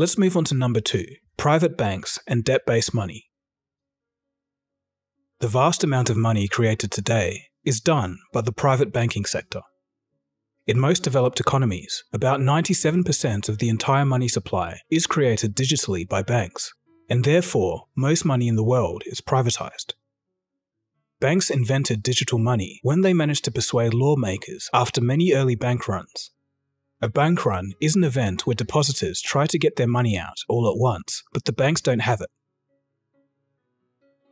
Let's move on to number 2, private banks and debt-based money. The vast amount of money created today is done by the private banking sector. In most developed economies, about 97% of the entire money supply is created digitally by banks, and therefore most money in the world is privatized. Banks invented digital money when they managed to persuade lawmakers after many early bank runs. A bank run is an event where depositors try to get their money out all at once, but the banks don't have it.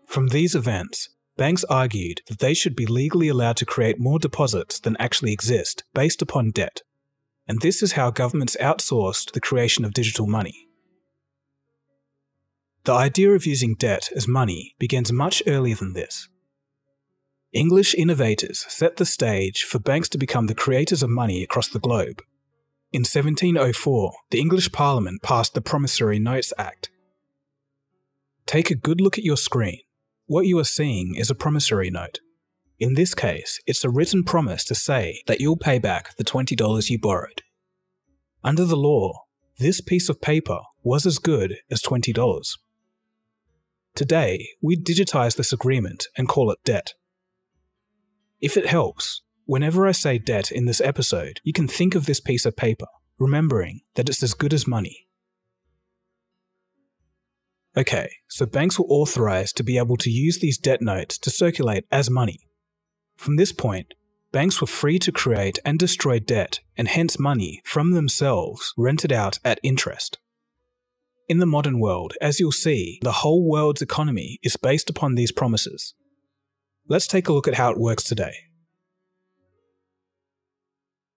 From these events, banks argued that they should be legally allowed to create more deposits than actually exist based upon debt, and this is how governments outsourced the creation of digital money. The idea of using debt as money begins much earlier than this. English innovators set the stage for banks to become the creators of money across the globe. In 1704, the English Parliament passed the Promissory Notes Act. Take a good look at your screen. What you are seeing is a promissory note. In this case, it's a written promise to say that you'll pay back the $20 you borrowed. Under the law, this piece of paper was as good as $20. Today, we digitize this agreement and call it debt. If it helps, whenever I say debt in this episode, you can think of this piece of paper, remembering that it's as good as money. Okay, so banks were authorized to be able to use these debt notes to circulate as money. From this point, banks were free to create and destroy debt, and hence money, from themselves, rented out at interest. In the modern world, as you'll see, the whole world's economy is based upon these promises. Let's take a look at how it works today.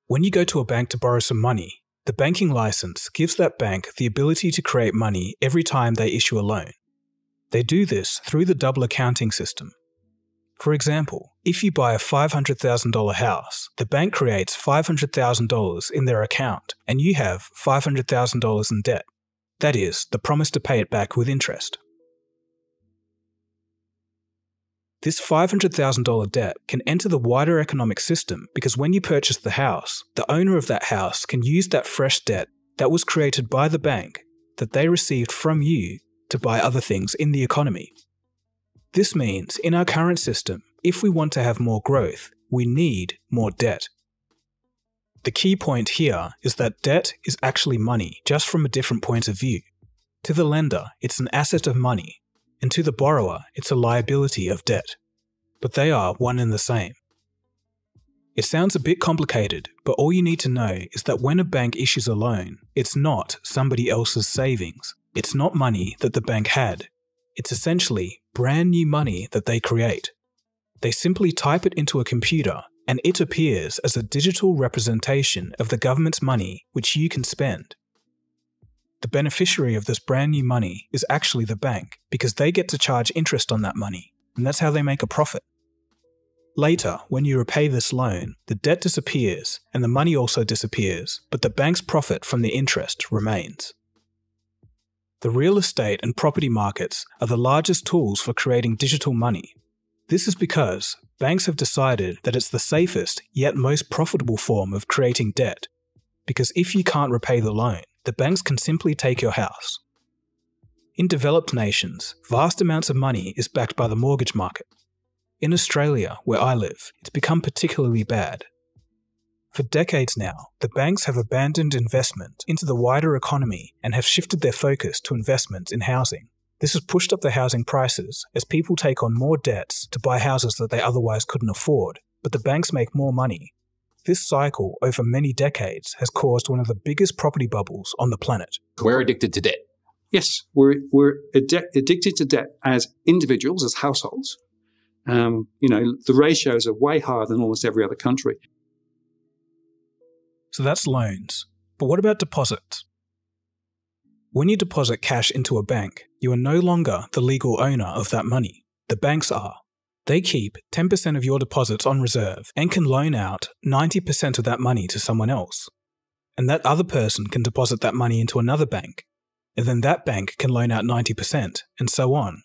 When you go to a bank to borrow some money, the banking license gives that bank the ability to create money every time they issue a loan. They do this through the double accounting system. For example, if you buy a $500,000 house, the bank creates $500,000 in their account and you have $500,000 in debt. That is, the promise to pay it back with interest. This $500,000 debt can enter the wider economic system because when you purchase the house, the owner of that house can use that fresh debt that was created by the bank that they received from you to buy other things in the economy. This means in our current system, if we want to have more growth, we need more debt. The key point here is that debt is actually money, just from a different point of view. To the lender, it's an asset of money. And to the borrower, it's a liability of debt. But they are one and the same. It sounds a bit complicated, but all you need to know is that when a bank issues a loan, it's not somebody else's savings. It's not money that the bank had. It's essentially brand new money that they create. They simply type it into a computer, and it appears as a digital representation of the government's money which you can spend. The beneficiary of this brand new money is actually the bank, because they get to charge interest on that money, and that's how they make a profit. Later, when you repay this loan, the debt disappears and the money also disappears, but the bank's profit from the interest remains. The real estate and property markets are the largest tools for creating digital money. This is because banks have decided that it's the safest yet most profitable form of creating debt, because if you can't repay the loan, the banks can simply take your house. In developed nations, vast amounts of money is backed by the mortgage market. In Australia, where I live, it's become particularly bad. For decades now, the banks have abandoned investment into the wider economy and have shifted their focus to investments in housing. This has pushed up the housing prices as people take on more debts to buy houses that they otherwise couldn't afford, but the banks make more money. This cycle, over many decades, has caused one of the biggest property bubbles on the planet. We're addicted to debt. Yes, we're addicted to debt as individuals, as households. The ratios are way higher than almost every other country. So that's loans. But what about deposits? When you deposit cash into a bank, you are no longer the legal owner of that money. The banks are. They keep 10% of your deposits on reserve and can loan out 90% of that money to someone else. And that other person can deposit that money into another bank, and then that bank can loan out 90%, and so on.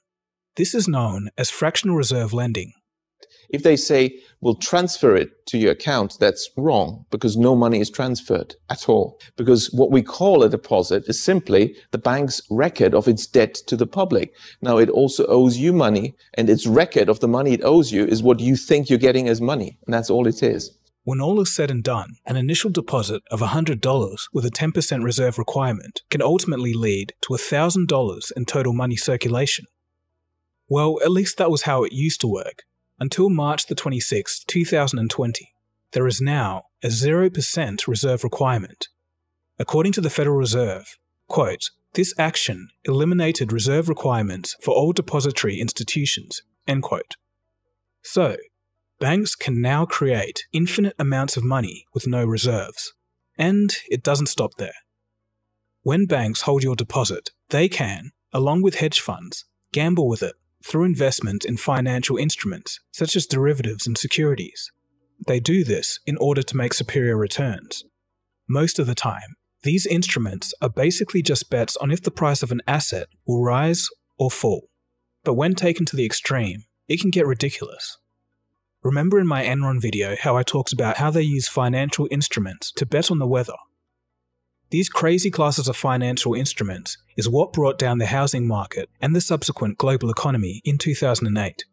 This is known as fractional reserve lending. If they say, we'll transfer it to your account, that's wrong, because no money is transferred at all. Because what we call a deposit is simply the bank's record of its debt to the public. Now, it also owes you money, and its record of the money it owes you is what you think you're getting as money, and that's all it is. When all is said and done, an initial deposit of $100 with a 10% reserve requirement can ultimately lead to $1,000 in total money circulation. Well, at least that was how it used to work. Until March the 26th, 2020, there is now a 0% reserve requirement. According to the Federal Reserve, quote, "This action eliminated reserve requirements for all depository institutions," end quote. So, banks can now create infinite amounts of money with no reserves. And it doesn't stop there. When banks hold your deposit, they can, along with hedge funds, gamble with it through investment in financial instruments, such as derivatives and securities. They do this in order to make superior returns. Most of the time, these instruments are basically just bets on if the price of an asset will rise or fall. But when taken to the extreme, it can get ridiculous. Remember in my Enron video how I talked about how they use financial instruments to bet on the weather? These crazy classes of financial instruments is what brought down the housing market and the subsequent global economy in 2008.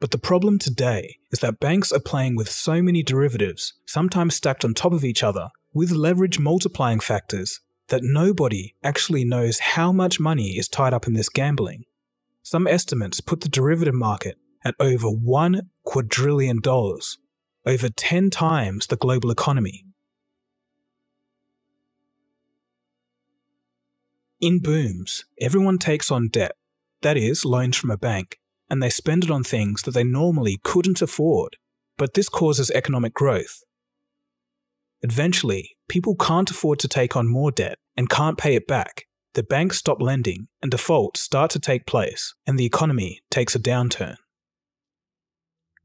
But the problem today is that banks are playing with so many derivatives, sometimes stacked on top of each other, with leverage multiplying factors, that nobody actually knows how much money is tied up in this gambling. Some estimates put the derivative market at over $1 quadrillion, over 10 times the global economy. In booms, everyone takes on debt, that is, loans from a bank, and they spend it on things that they normally couldn't afford, but this causes economic growth. Eventually, people can't afford to take on more debt and can't pay it back. The banks stop lending and defaults start to take place, and the economy takes a downturn.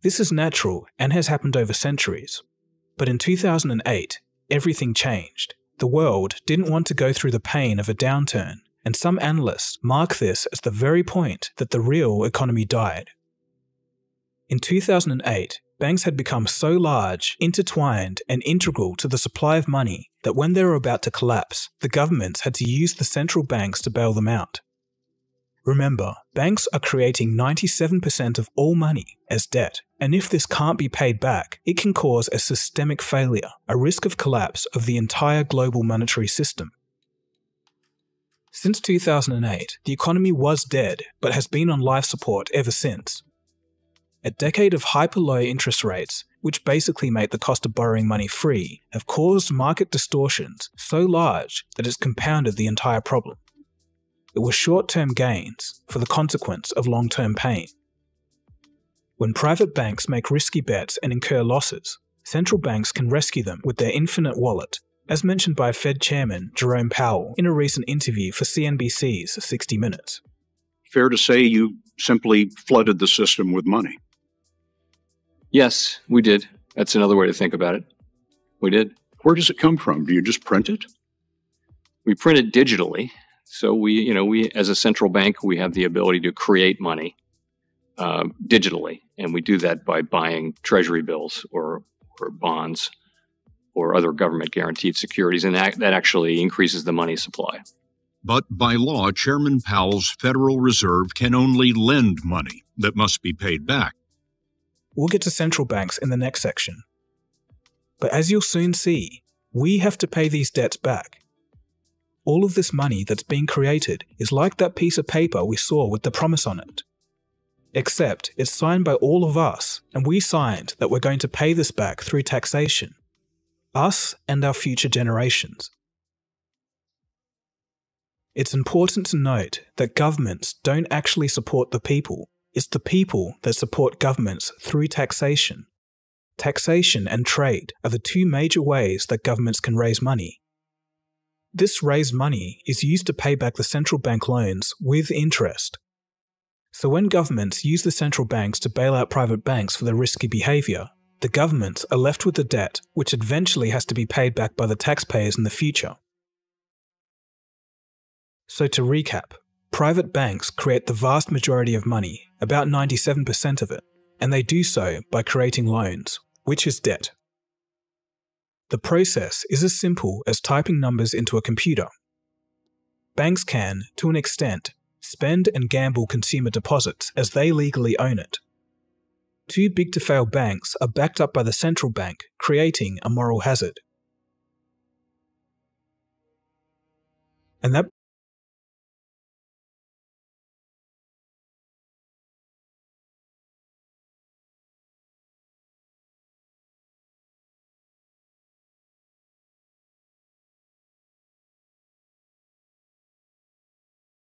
This is natural and has happened over centuries. But in 2008, everything changed. The world didn't want to go through the pain of a downturn, and some analysts mark this as the very point that the real economy died. In 2008, banks had become so large, intertwined, and integral to the supply of money that when they were about to collapse, the governments had to use the central banks to bail them out. Remember, banks are creating 97% of all money as debt, and if this can't be paid back, it can cause a systemic failure, a risk of collapse of the entire global monetary system. Since 2008, the economy was dead, but has been on life support ever since. A decade of hyper-low interest rates, which basically make the cost of borrowing money free, have caused market distortions so large that it's compounded the entire problem. It was short-term gains for the consequence of long-term pain. When private banks make risky bets and incur losses, central banks can rescue them with their infinite wallet, as mentioned by Fed Chairman Jerome Powell in a recent interview for CNBC's 60 Minutes. Fair to say you simply flooded the system with money. Yes, we did. That's another way to think about it. We did. Where does it come from? Do you just print it? We print it digitally. So we as a central bank, we have the ability to create money digitally, and we do that by buying treasury bills or bonds or other government-guaranteed securities, and that actually increases the money supply. But by law, Chairman Powell's Federal Reserve can only lend money that must be paid back. We'll get to central banks in the next section. But as you'll soon see, we have to pay these debts back. All of this money that's being created is like that piece of paper we saw with the promise on it. Except it's signed by all of us, and we signed that we're going to pay this back through taxation. Us and our future generations. It's important to note that governments don't actually support the people. It's the people that support governments through taxation. Taxation and trade are the two major ways that governments can raise money. This raised money is used to pay back the central bank loans with interest. So when governments use the central banks to bail out private banks for their risky behavior, the governments are left with the debt, which eventually has to be paid back by the taxpayers in the future. So to recap, private banks create the vast majority of money, about 97% of it, and they do so by creating loans, which is debt. The process is as simple as typing numbers into a computer. Banks can, to an extent, spend and gamble consumer deposits as they legally own it. Too big to fail banks are backed up by the central bank, creating a moral hazard. And that